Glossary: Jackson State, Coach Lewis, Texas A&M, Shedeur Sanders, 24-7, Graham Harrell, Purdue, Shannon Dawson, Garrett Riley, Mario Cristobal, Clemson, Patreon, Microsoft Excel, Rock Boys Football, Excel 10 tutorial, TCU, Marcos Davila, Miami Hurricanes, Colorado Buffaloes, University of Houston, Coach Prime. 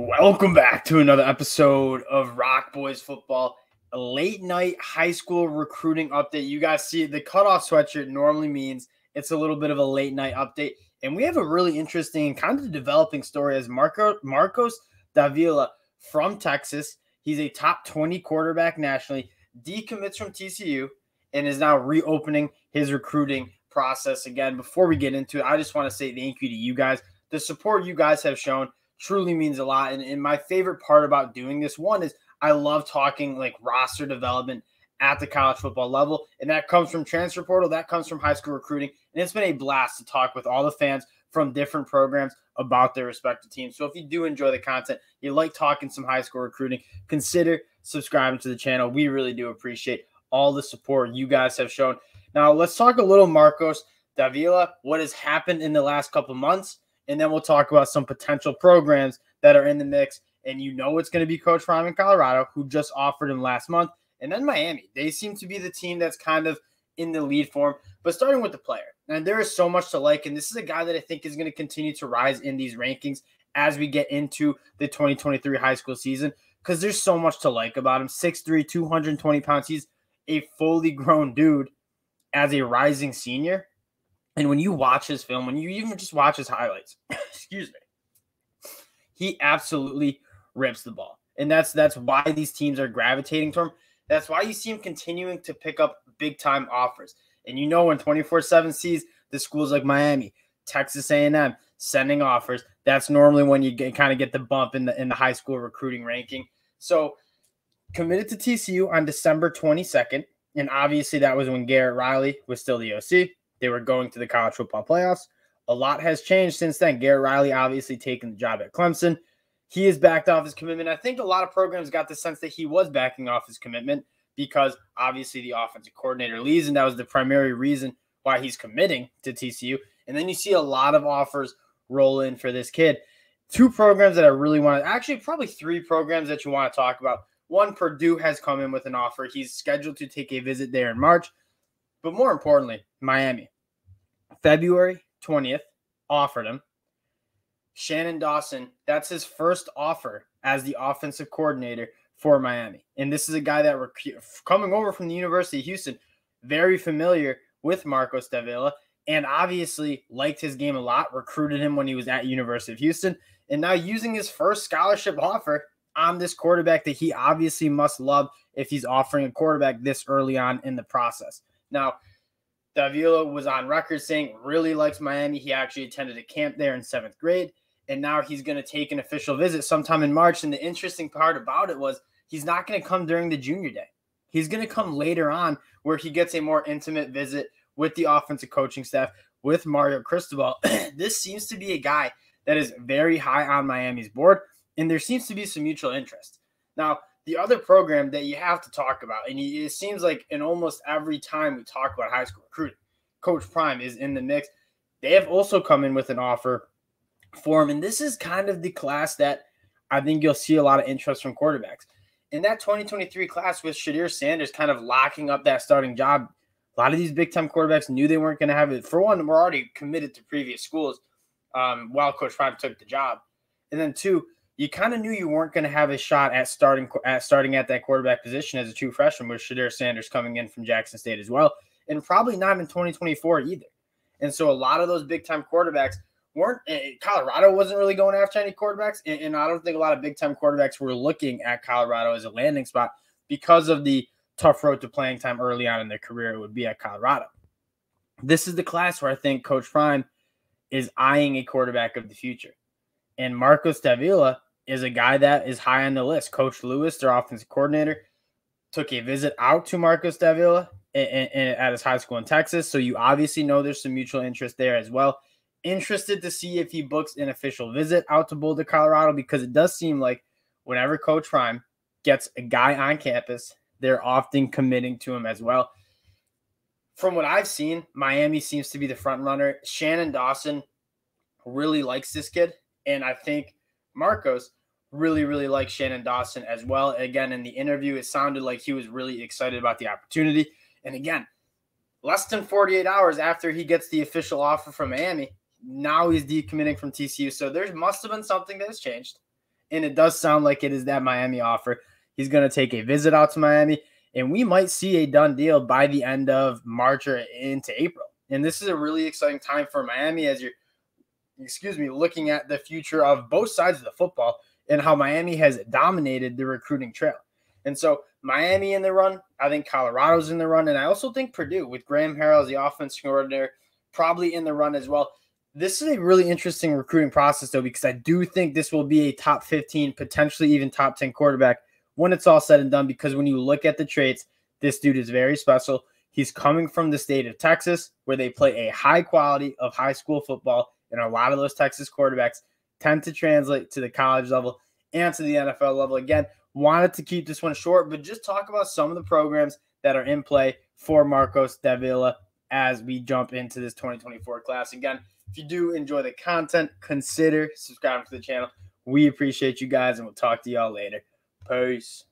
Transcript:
Welcome back to another episode of Rock Boys Football, a late night high school recruiting update. You guys see the cutoff sweatshirt normally means it's a little bit of a late night update. And we have a really interesting kind of developing story as Marcos Davila from Texas. He's a top 20 quarterback nationally, decommits from TCU, and is now reopening his recruiting process again. Before we get into it, I just want to say thank you to you guys. The support you guys have shown truly means a lot. And my favorite part about doing this one is I love talking like roster development at the college football level. And that comes from transfer portal. That comes from high school recruiting. And it's been a blast to talk with all the fans from different programs about their respective teams. So if you do enjoy the content, you like talking some high school recruiting, consider subscribing to the channel. We really do appreciate all the support you guys have shown. Now let's talk a little Marcos Davila, what has happened in the last couple months. And then we'll talk about some potential programs that are in the mix. And you know it's going to be Coach Prime in Colorado, who just offered him last month. And then Miami. They seem to be the team that's kind of in the lead form. But starting with the player. And there is so much to like. And this is a guy that I think is going to continue to rise in these rankings as we get into the 2023 high school season. Because there's so much to like about him. 6'3", 220 pounds. He's a fully grown dude as a rising senior. And when you watch his film, when you even just watch his highlights, excuse me, he absolutely rips the ball. And that's why these teams are gravitating to him. That's why you see him continuing to pick up big-time offers. And you know when 24-7 sees the schools like Miami, Texas A&M sending offers, that's normally when you kind of get the bump in the high school recruiting ranking. So committed to TCU on December 22nd. And obviously that was when Garrett Riley was still the OC. They were going to the college football playoffs. A lot has changed since then. Garrett Riley obviously taking the job at Clemson. He has backed off his commitment. I think a lot of programs got the sense that he was backing off his commitment because obviously the offensive coordinator leaves, and that was the primary reason why he's committing to TCU. And then you see a lot of offers roll in for this kid. Two programs that I really want to – actually probably three programs that you want to talk about. One, Purdue has come in with an offer. He's scheduled to take a visit there in March. But more importantly, Miami, February 20th, offered him. Shannon Dawson, that's his first offer as the offensive coordinator for Miami. And this is a guy that we're coming over from the University of Houston, very familiar with Marcos Davila, and obviously liked his game a lot, recruited him when he was at University of Houston, and now using his first scholarship offer on this quarterback that he obviously must love if he's offering a quarterback this early on in the process. Now, Davila was on record saying really likes Miami. He actually attended a camp there in 7th grade, and now he's going to take an official visit sometime in March. And the interesting part about it was he's not going to come during the junior day. He's going to come later on where he gets a more intimate visit with the offensive coaching staff, with Mario Cristobal. This seems to be a guy that is very high on Miami's board, and there seems to be some mutual interest. Now, the other program that you have to talk about, and it seems like in almost every time we talk about high school recruiting, Coach Prime is in the mix. They have also come in with an offer for him, and this is kind of the class that I think you'll see a lot of interest from quarterbacks. In that 2023 class with Shedeur Sanders kind of locking up that starting job, a lot of these big-time quarterbacks knew they weren't going to have it. For one, we're already committed to previous schools while Coach Prime took the job. And then two, you kind of knew you weren't going to have a shot at starting at that quarterback position as a true freshman with Shedeur Sanders coming in from Jackson State as well, and probably not in 2024 either. And so a lot of those big-time quarterbacks weren't – Colorado wasn't really going after any quarterbacks, and I don't think a lot of big-time quarterbacks were looking at Colorado as a landing spot because of the tough road to playing time early on in their career it would be at Colorado. This is the class where I think Coach Prime is eyeing a quarterback of the future. And Marcos Davila – is a guy that is high on the list. Coach Lewis, their offensive coordinator, took a visit out to Marcos Davila at his high school in Texas. So you obviously know there's some mutual interest there as well. Interested to see if he books an official visit out to Boulder, Colorado, because it does seem like whenever Coach Prime gets a guy on campus, they're often committing to him as well. From what I've seen, Miami seems to be the front runner. Shannon Dawson really likes this kid, and I think Marcos really like Shannon Dawson as well. Again, in the interview, it sounded like he was really excited about the opportunity. And again, less than 48 hours after he gets the official offer from Miami, now he's decommitting from TCU. So there must have been something that has changed. and it does sound like it is that Miami offer. He's going to take a visit out to Miami, and we might see a done deal by the end of March or into April. And this is a really exciting time for Miami as you're, looking at the future of both sides of the football and how Miami has dominated the recruiting trail. And so Miami in the run, I think Colorado's in the run, and I also think Purdue with Graham Harrell as the offensive coordinator probably in the run as well. This is a really interesting recruiting process, though, because I do think this will be a top 15, potentially even top 10 quarterback when it's all said and done, because when you look at the traits, this dude is very special. He's coming from the state of Texas, where they play a high quality of high school football, and a lot of those Texas quarterbacks tend to translate to the college level and to the NFL level. Again, wanted to keep this one short, but just talk about some of the programs that are in play for Marcos Davila as we jump into this 2024 class. Again, if you do enjoy the content, consider subscribing to the channel. We appreciate you guys, and we'll talk to y'all later. Peace.